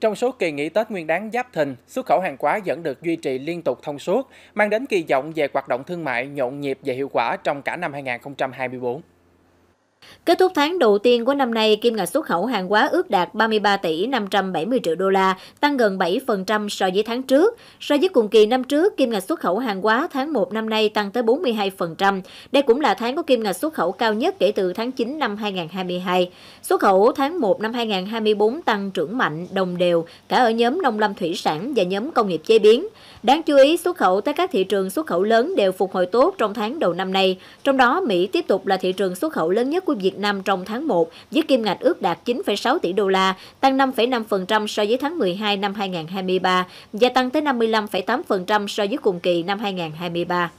Trong suốt kỳ nghỉ Tết Nguyên đán Giáp Thìn, xuất khẩu hàng hóa vẫn được duy trì liên tục thông suốt, mang đến kỳ vọng về hoạt động thương mại nhộn nhịp và hiệu quả trong cả năm 2024. Kết thúc tháng đầu tiên của năm nay, kim ngạch xuất khẩu hàng hóa ước đạt 33 tỷ 570 triệu đô la, tăng gần 7% so với tháng trước. So với cùng kỳ năm trước, kim ngạch xuất khẩu hàng hóa tháng 1 năm nay tăng tới 42%. Đây cũng là tháng có kim ngạch xuất khẩu cao nhất kể từ tháng 9 năm 2022. Xuất khẩu tháng 1 năm 2024 tăng trưởng mạnh, đồng đều, cả ở nhóm nông lâm thủy sản và nhóm công nghiệp chế biến. Đáng chú ý, xuất khẩu tới các thị trường xuất khẩu lớn đều phục hồi tốt trong tháng đầu năm nay. Trong đó, Mỹ tiếp tục là thị trường xuất khẩu lớn nhất của Việt Nam trong tháng 1 với kim ngạch ước đạt 9,6 tỷ đô la, tăng 5,5% so với tháng 12 năm 2023 và tăng tới 55,8% so với cùng kỳ năm 2023.